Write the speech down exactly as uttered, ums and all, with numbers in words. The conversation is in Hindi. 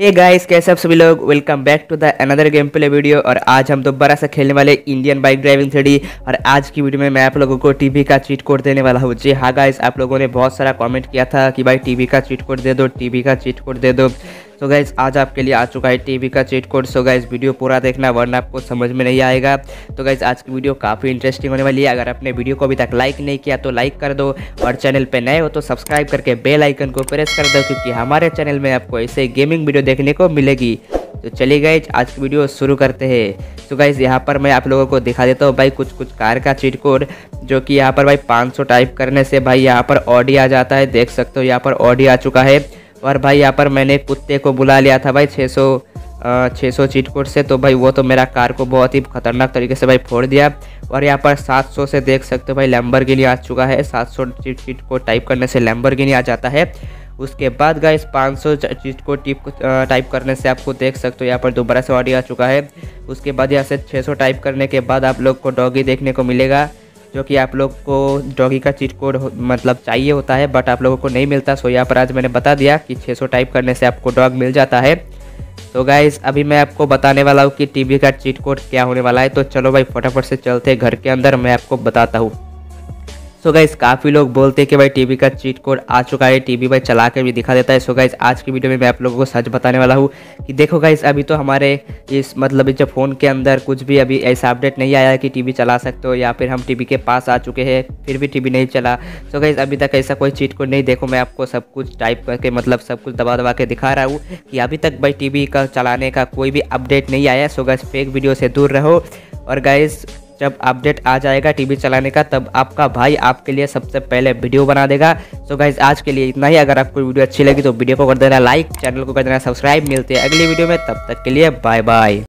हे गाइस, कैसे आप सभी लोग। Welcome back to the another game play video. और आज हम दोबारा से खेलने वाले Indian bike driving three D. और आज की वीडियो में मैं आप लोगों को टीवी का चीट कोड देने वाला हूँ। जी हाँ गाइस, आप लोगों ने बहुत सारा कमेंट किया था कि भाई टीवी का चीट कोड दे दो, टीवी का चीट कोड दे दो। तो गाइस आज आपके लिए आ चुका है टीवी का cheat code. So guys video पूरा देखना वरना आपको समझ में नहीं आएगा। तो गाइस आज की वीडियो काफ़ी इंटरेस्टिंग होने वाली है। अगर आपने वीडियो को अभी तक लाइक नहीं किया तो लाइक कर दो, और चैनल पे नए हो तो सब्सक्राइब करके बेल आइकन को प्रेस कर दो, क्योंकि हमारे चैनल में आपको ऐसे गेमिंग वीडियो देखने को मिलेगी। तो चलिए गाइस आज की वीडियो शुरू करते हैं। तो गाइस यहाँ पर मैं आप लोगों को दिखा देता हूँ भाई कुछ कुछ कार का चीट कोड, जो कि यहाँ पर भाई पाँच सौ टाइप करने से भाई यहाँ पर ऑडी आ जाता है। देख सकते हो यहाँ पर ऑडी आ चुका है। और भाई यहाँ पर मैंने कुत्ते को बुला लिया था भाई छः सौ छः सौ चीट कोड से। तो भाई वो तो मेरा कार को बहुत ही खतरनाक तरीके से भाई फोड़ दिया। और यहाँ पर सात सौ से देख सकते हो भाई लैम्बोर्गिनी आ चुका है। सात सौ चीट कोड टाइप करने से लैम्बोर्गिनी आ जाता है। उसके बाद गाइस पाँच सौ चीट कोड टाइप करने से आपको देख सकते हो यहाँ पर दोबारा से ऑडी आ चुका है। उसके बाद यहाँ से छः सौ टाइप करने के बाद आप लोग को डॉगी देखने को मिलेगा, जो कि आप लोग को डॉगी का चीट कोड मतलब चाहिए होता है, बट आप लोगों को नहीं मिलता। सो यहाँ पर आज मैंने बता दिया कि छः सौ टाइप करने से आपको डॉग मिल जाता है। तो गाइस अभी मैं आपको बताने वाला हूँ कि टीवी का चीट कोड क्या होने वाला है। तो चलो भाई फटाफट से चलते घर के अंदर, मैं आपको बताता हूँ। सो गाइस काफ़ी लोग बोलते हैं कि भाई टीवी का चीट कोड आ चुका है, टीवी भाई चला के भी दिखा देता है। सो गाइस आज की वीडियो में मैं आप लोगों को सच बताने वाला हूँ कि देखो गाइस अभी तो हमारे इस मतलब इस फ़ोन के अंदर कुछ भी अभी ऐसा अपडेट नहीं आया है कि टीवी चला सकते हो, या फिर हम टीवी के पास आ चुके हैं फिर भी टीवी नहीं चला। सो गाइस अभी तक ऐसा कोई चीट कोड नहीं। देखो मैं आपको सब कुछ टाइप करके मतलब सब कुछ दबा दबा के दिखा रहा हूँ कि अभी तक भाई टीवी का चलाने का कोई भी अपडेट नहीं आया। सो गाइस फेक वीडियो से दूर रहो। और गाइस जब अपडेट आ जाएगा टीवी चलाने का, तब आपका भाई आपके लिए सबसे पहले वीडियो बना देगा। सो गाइस आज के लिए इतना ही। अगर आपको वीडियो अच्छी लगी तो वीडियो को कर देना लाइक, चैनल को कर देना सब्सक्राइब। मिलते हैं अगली वीडियो में, तब तक के लिए बाय बाय।